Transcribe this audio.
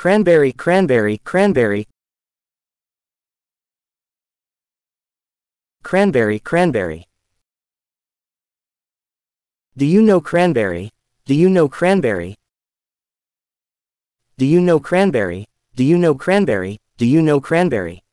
Cranberry, cranberry, cranberry. Cranberry, cranberry. Do you know cranberry? Do you know cranberry? Do you know cranberry? Do you know cranberry? Do you know cranberry?